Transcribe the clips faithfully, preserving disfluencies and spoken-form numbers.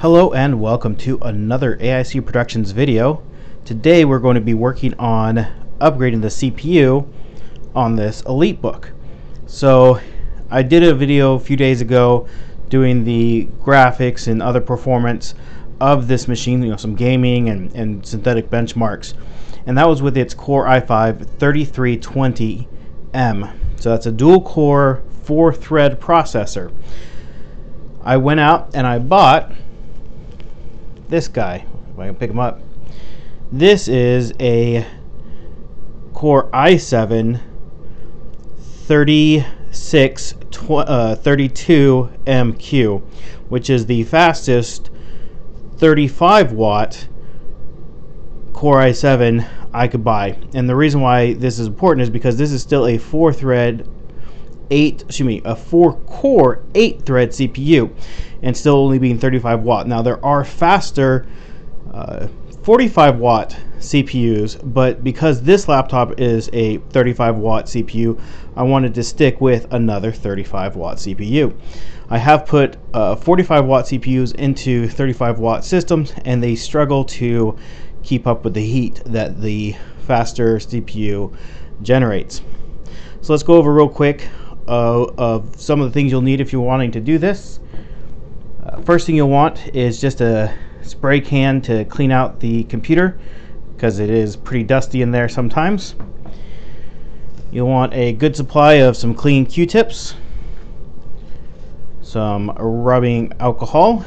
Hello and welcome to another A I C Productions video. Today we're going to be working on upgrading the C P U on this EliteBook. So I did a video a few days ago doing the graphics and other performance of this machine, you know, some gaming and, and synthetic benchmarks. And that was with its Core i five thirty-three twenty M. So that's a dual core, four thread processor. I went out and I bought this guy, if I can pick him up. This is a Core i seven thirty-six thirty-two M Q, which is the fastest thirty-five watt Core i seven I could buy. And the reason why this is important is because this is still a four thread eight, excuse me, a four core eight thread C P U and still only being thirty-five watt. Now there are faster uh, forty-five watt C P Us, but because this laptop is a thirty-five watt C P U, I wanted to stick with another thirty-five watt C P U. I have put uh, forty-five watt C P Us into thirty-five watt systems and they struggle to keep up with the heat that the faster C P U generates. So let's go over real quick uh, of some of the things you'll need if you're wanting to do this. Uh, first thing you'll want is just a spray can to clean out the computer because it is pretty dusty in there sometimes. You'll want a good supply of some clean Q-tips, some rubbing alcohol,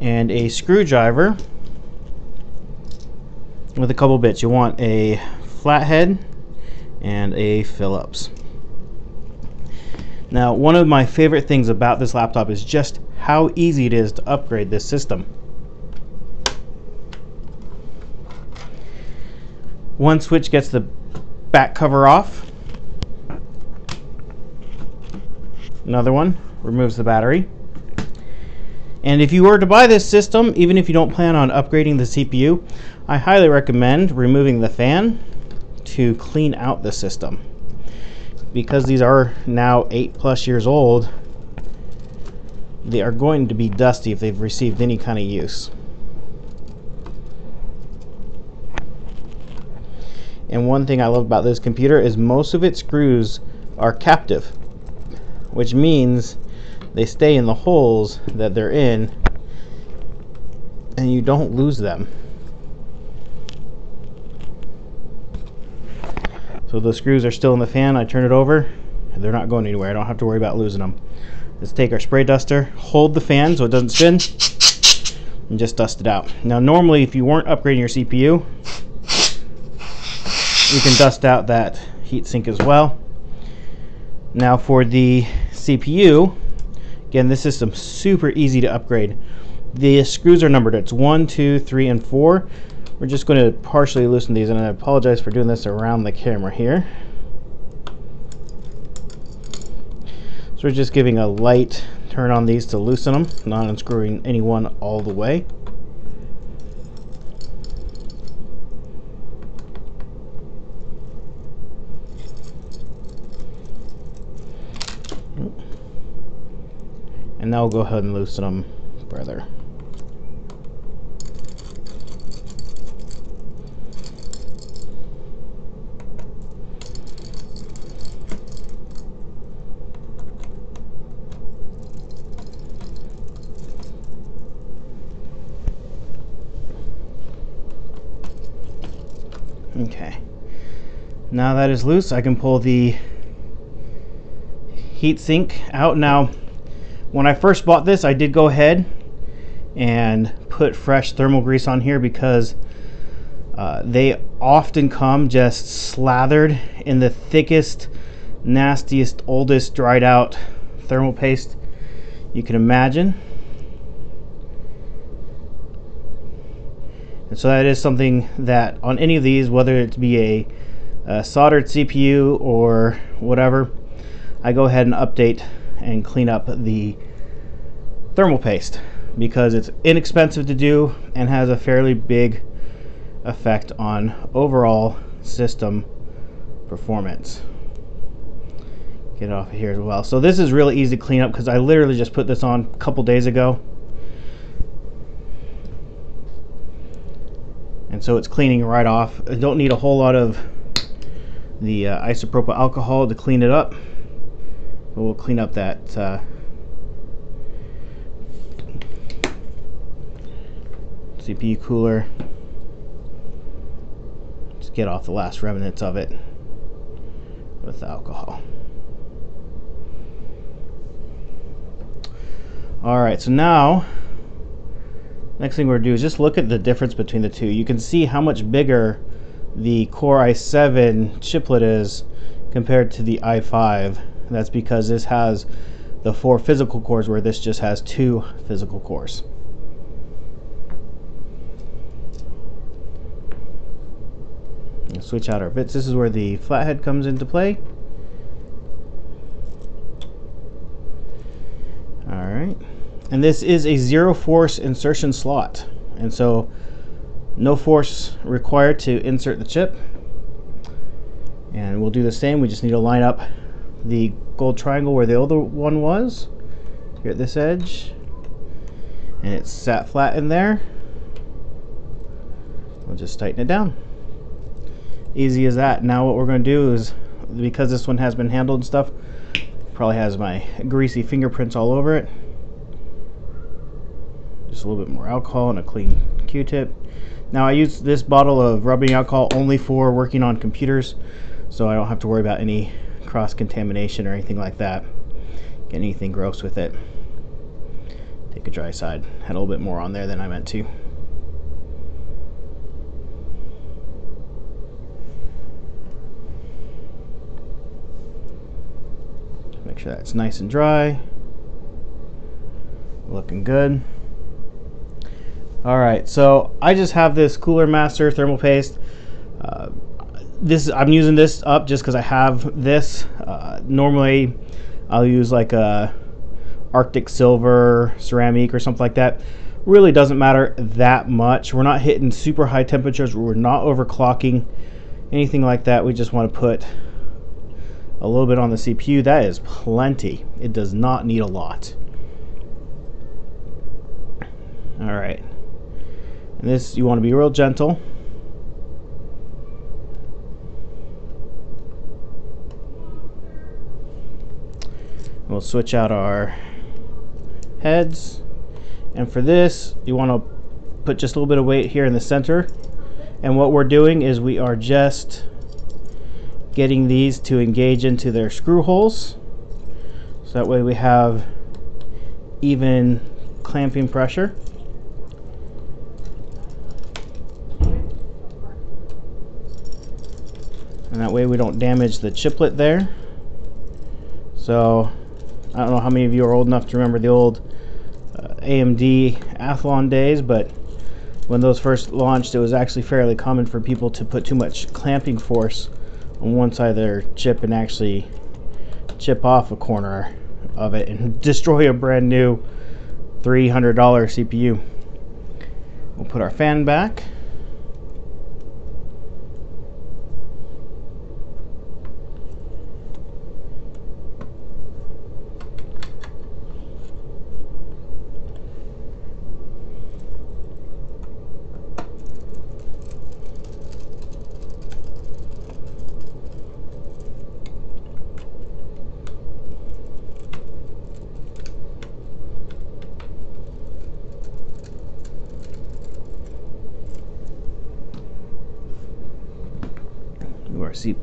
and a screwdriver with a couple bits. You'll want a flathead and a Phillips. Now, one of my favorite things about this laptop is just how easy it is to upgrade this system. One switch gets the back cover off. Another one removes the battery. And if you were to buy this system, even if you don't plan on upgrading the C P U, I highly recommend removing the fan to clean out the system, because these are now eight plus years old. They are going to be dusty if they've received any kind of use. And one thing I love about this computer is most of its screws are captive, which means they stay in the holes that they're in and you don't lose them. So the screws are still in the fan. I turn it over, they're not going anywhere. I don't have to worry about losing them. Let's take our spray duster, hold the fan so it doesn't spin, and just dust it out. Now normally if you weren't upgrading your C P U, you can dust out that heatsink as well. Now for the C P U, again, this system's super easy to upgrade. The screws are numbered. It's one, two, three, and four. We're just going to partially loosen these, and I apologize for doing this around the camera here. So we're just giving a light turn on these to loosen them, not unscrewing any one all the way. And now we'll go ahead and loosen them further. Okay, now that is loose, I can pull the heatsink out. Now, when I first bought this, I did go ahead and put fresh thermal grease on here because uh, they often come just slathered in the thickest, nastiest, oldest, dried out thermal paste you can imagine. And so that is something that on any of these, whether it be a, a soldered C P U or whatever, I go ahead and update and clean up the thermal paste because it's inexpensive to do and has a fairly big effect on overall system performance. Get it off of here as well. So this is really easy to clean up because I literally just put this on a couple days ago. and so it's cleaning right off. I don't need a whole lot of the uh, isopropyl alcohol to clean it up, but we'll clean up that uh, C P U cooler. Just get off the last remnants of it with alcohol. Alright, so now next thing we're going to do is just look at the difference between the two. You can see how much bigger the Core i seven chiplet is compared to the i five. That's because this has the four physical cores, where this just has two physical cores. We'll switch out our bits. This is where the flathead comes into play. All right, and this is a zero force insertion slot, and so no force required to insert the chip. And we'll do the same. We just need to line up the gold triangle where the other one was, here at this edge, and it's sat flat in there. We'll just tighten it down. Easy as that. Now what we're going to do is, because this one has been handled and stuff, probably has my greasy fingerprints all over it, just a little bit more alcohol and a clean Q-tip. Now I use this bottle of rubbing alcohol only for working on computers, so I don't have to worry about any cross-contamination or anything like that, get anything gross with it. Take a dry side. Had a little bit more on there than I meant to. Make sure that's nice and dry. Looking good. Alright, so I just have this Cooler Master thermal paste. Uh, this I'm using this up just because I have this. Uh, normally I'll use like a Arctic Silver ceramic or something like that. Really doesn't matter that much. We're not hitting super high temperatures. We're not overclocking anything like that. We just want to put a little bit on the C P U. That is plenty. It does not need a lot. All right, and this, you want to be real gentle. We'll switch out our heads, and for this you want to put just a little bit of weight here in the center. And what we're doing is we are just getting these to engage into their screw holes, so that way we have even clamping pressure. And that way we don't damage the chiplet there. So I don't know how many of you are old enough to remember the old uh, A M D Athlon days, but when those first launched, it was actually fairly common for people to put too much clamping force on one side of their chip and actually chip off a corner of it and destroy a brand new three hundred dollar C P U. We'll put our fan back.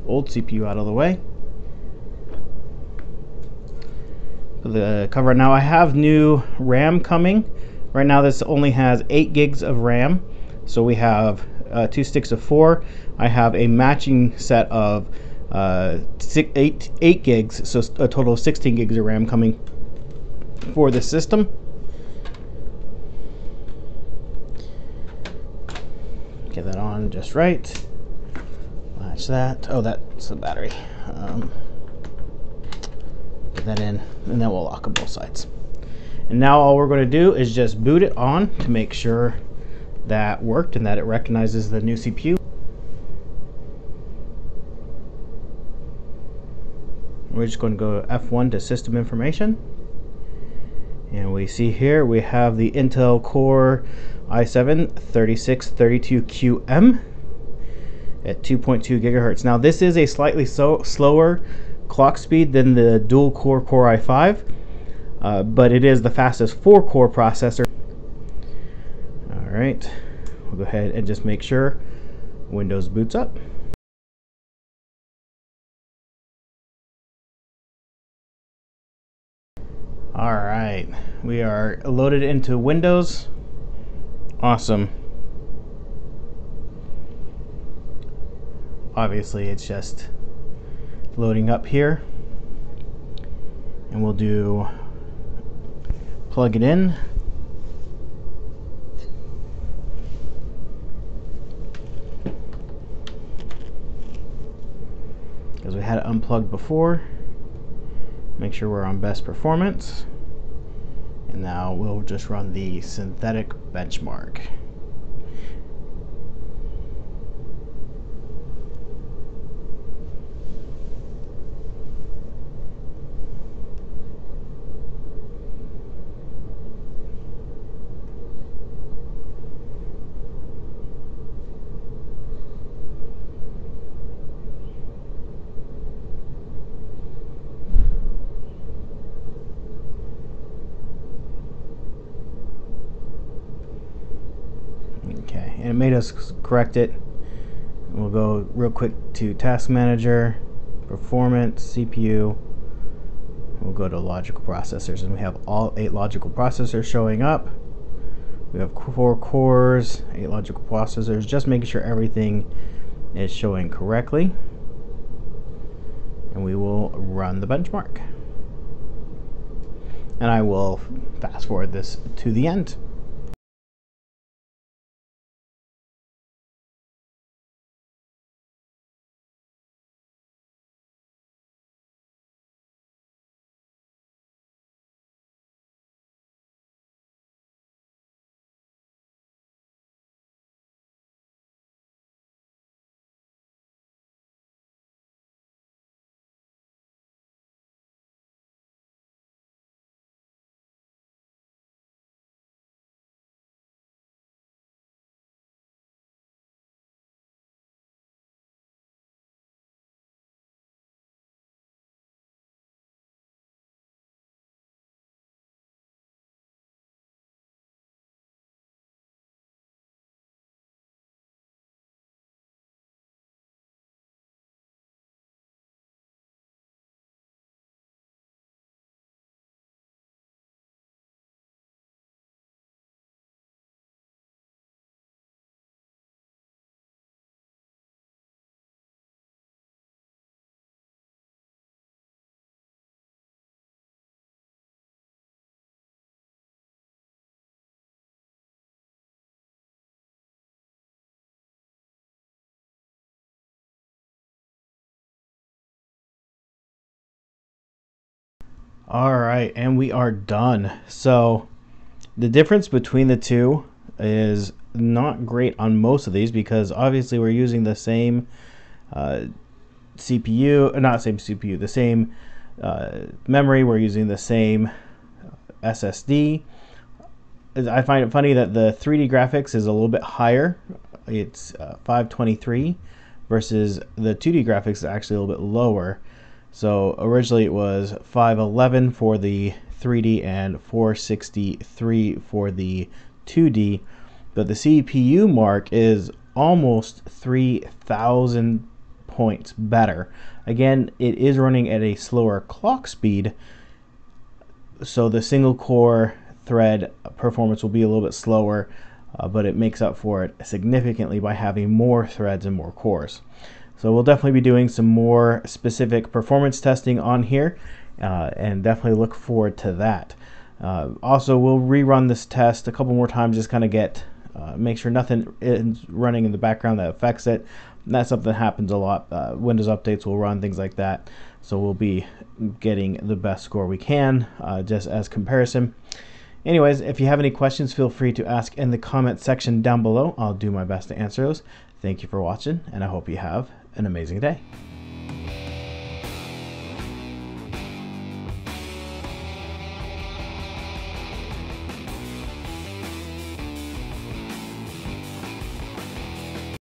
Old C P U out of the way. For the cover, now I have new RAM coming. Right now this only has eight gigs of RAM, so we have uh, two sticks of four. I have a matching set of uh, six, eight, eight gigs, so a total of sixteen gigs of RAM coming for the system. Get that on just right. Latch that. Oh, that's the battery. Um, put that in, and then we'll lock on both sides. And now all we're going to do is just boot it on to make sure that worked and that it recognizes the new C P U. We're just going to go F one to system information, And we see here we have the Intel Core i seven thirty-six thirty-two Q M at two point two gigahertz. Now this is a slightly so slower clock speed than the dual core Core i five, uh, but it is the fastest four core processor. All right, we'll go ahead and just make sure Windows boots up. All right, we are loaded into Windows. Awesome. Obviously it's just loading up here, and we'll do plug it in. Because we had it unplugged before. Make sure we're on best performance. And now we'll just run the synthetic benchmark. Okay, and it made us correct it. We'll go real quick to Task Manager, Performance, C P U. We'll go to Logical Processors, and we have all eight logical processors showing up. We have four cores, eight logical processors, just making sure everything is showing correctly. And we will run the benchmark. And I will fast forward this to the end. All right, and we are done. So the difference between the two is not great on most of these, because obviously we're using the same uh, C P U, not same C P U, the same uh, memory. We're using the same S S D. I find it funny that the three D graphics is a little bit higher. It's uh, five twenty-three versus the two D graphics is actually a little bit lower. So originally it was five eleven for the three D and four sixty-three for the two D, but the C P U mark is almost three thousand points better. Again, it is running at a slower clock speed, so the single core thread performance will be a little bit slower, uh, but it makes up for it significantly by having more threads and more cores. So we'll definitely be doing some more specific performance testing on here, uh, and definitely look forward to that. Uh, also, we'll rerun this test a couple more times, just kind of get, uh, make sure nothing is running in the background that affects it. And that's something that happens a lot. Uh, Windows updates will run, things like that. So we'll be getting the best score we can, uh, just as comparison. Anyways, if you have any questions, feel free to ask in the comment section down below. I'll do my best to answer those. Thank you for watching, and I hope you have an amazing day.